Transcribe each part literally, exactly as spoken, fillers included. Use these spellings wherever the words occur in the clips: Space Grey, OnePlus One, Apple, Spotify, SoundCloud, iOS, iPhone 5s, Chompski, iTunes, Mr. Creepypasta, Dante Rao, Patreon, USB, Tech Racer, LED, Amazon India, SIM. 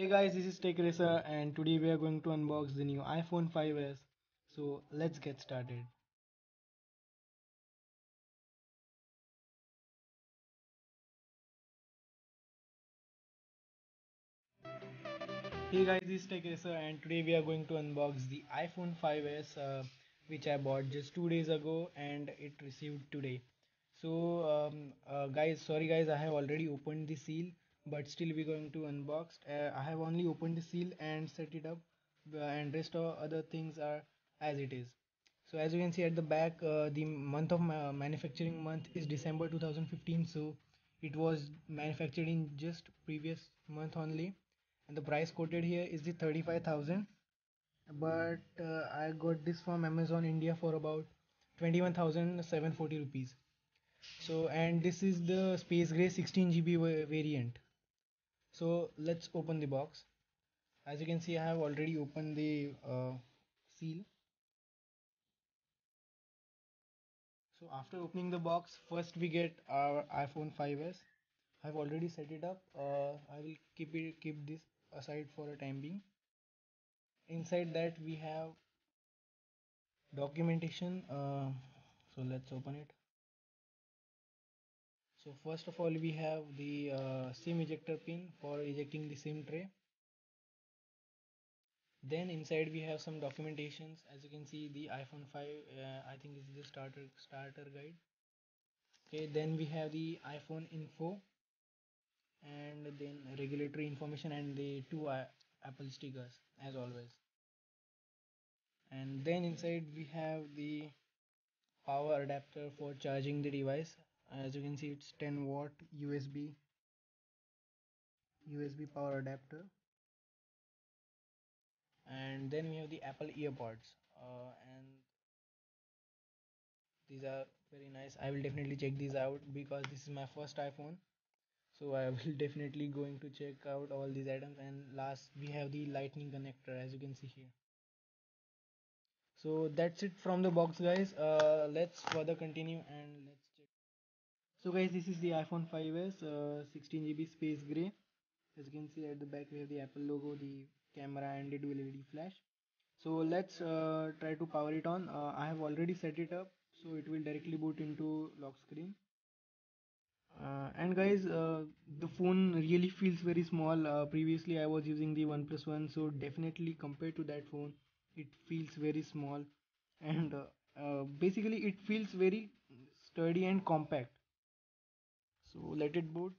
Hey guys, this is Tech Racer and today we are going to unbox the new iPhone five s. So let's get started. Hey guys, this is Tech Racer and today we are going to unbox the iPhone five s uh, which I bought just two days ago and it received today. So um, uh, guys, sorry guys, I have already opened the seal. But still we're going to unbox. uh, I have only opened the seal and set it up, uh, and rest of other things are as it is. So as you can see at the back, uh, the month of ma manufacturing month is December two thousand fifteen, so it was manufactured in just previous month only, and the price quoted here is the thirty-five thousand, but uh, I got this from Amazon India for about twenty-one thousand seven hundred forty rupees. So, and this is the Space Grey sixteen G B variant. So let's open the box. As you can see, I have already opened the uh, seal. So after opening the box, first we get our iPhone five s. I have already set it up. Uh, I will keep it, keep this aside for a time being. Inside that we have documentation. Uh, so let's open it. So first of all we have the uh, SIM ejector pin for ejecting the SIM tray. Then inside we have some documentations. As you can see, the iPhone five, uh, I think is the starter starter guide. Okay, then we have the iPhone info and then regulatory information and the two Apple stickers as always. And then inside we have the power adapter for charging the device. As you can see, it's ten watt U S B U S B power adapter. And then we have the Apple earbuds, uh, and these are very nice. I will definitely check these out because this is my first iPhone, so I will definitely going to check out all these items. And last we have the lightning connector, as you can see here. So that's it from the box guys. Uh, let's further continue and let's check. So guys, this is the iPhone five s uh, sixteen G B Space Grey. As you can see at the back we have the Apple logo, the camera and the dual L E D flash. So let's uh, try to power it on. Uh, I have already set it up, so it will directly boot into lock screen. Uh, and guys, uh, the phone really feels very small. Uh, previously I was using the OnePlus One, so definitely compared to that phone it feels very small. And uh, uh, basically it feels very sturdy and compact. So let it boot.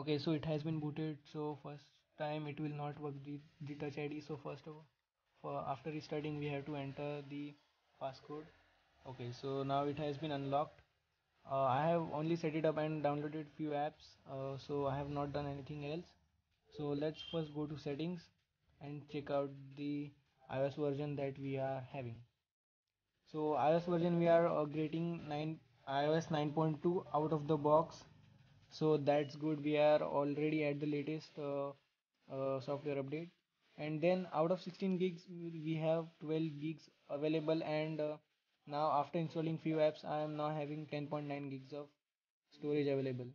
Okay, so it has been booted. So first time it will not work the, the touch I D. So first of all, for after restarting we have to enter the passcode. Okay, so now it has been unlocked. Uh, I have only set it up and downloaded few apps. Uh, so I have not done anything else. So let's first go to settings and check out the iOS version that we are having. So iOS version we are uh, getting nine. iOS nine point two out of the box, so that's good. We are already at the latest uh, uh, software update. And then out of sixteen gigs we have twelve gigs available, and uh, now after installing few apps I am now having ten point nine gigs of storage available.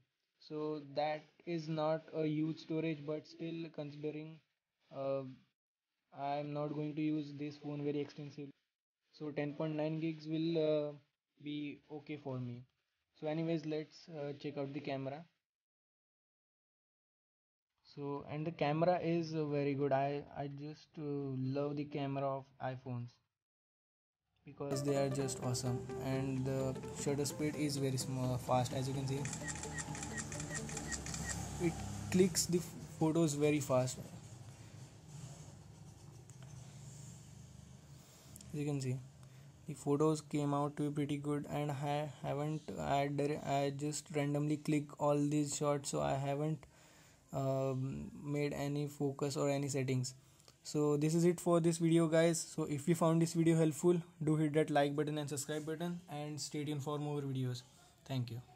So that is not a huge storage, but still considering uh, I am not going to use this phone very extensively, so ten point nine gigs will uh, be okay for me. So anyways, let's uh, check out the camera. So, and the camera is uh, very good. I, I just uh, love the camera of iPhones because they are just awesome, and the shutter speed is very small, fast. As you can see, it clicks the photos very fast. As you can see, the photos came out to be pretty good, and I haven't had I just randomly click all these shots, so I haven't um, made any focus or any settings. So this is it for this video guys. So if you found this video helpful, do hit that like button and subscribe button, and stay tuned for more videos. Thank you.